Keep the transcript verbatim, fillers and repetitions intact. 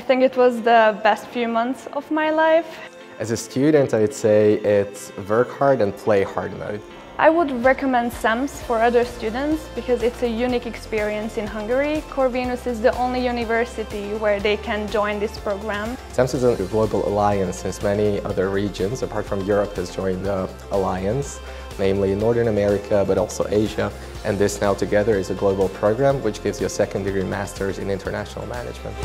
I think it was the best few months of my life. As a student, I'd say it's work hard and play hard mode. I would recommend SEMS for other students because it's a unique experience in Hungary. Corvinus is the only university where they can join this program. SEMS is a global alliance since many other regions, apart from Europe, has joined the alliance, namely Northern America, but also Asia. And this now together is a global program which gives you a second degree master's in international management.